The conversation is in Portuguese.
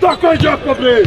Taka idzie w pobry!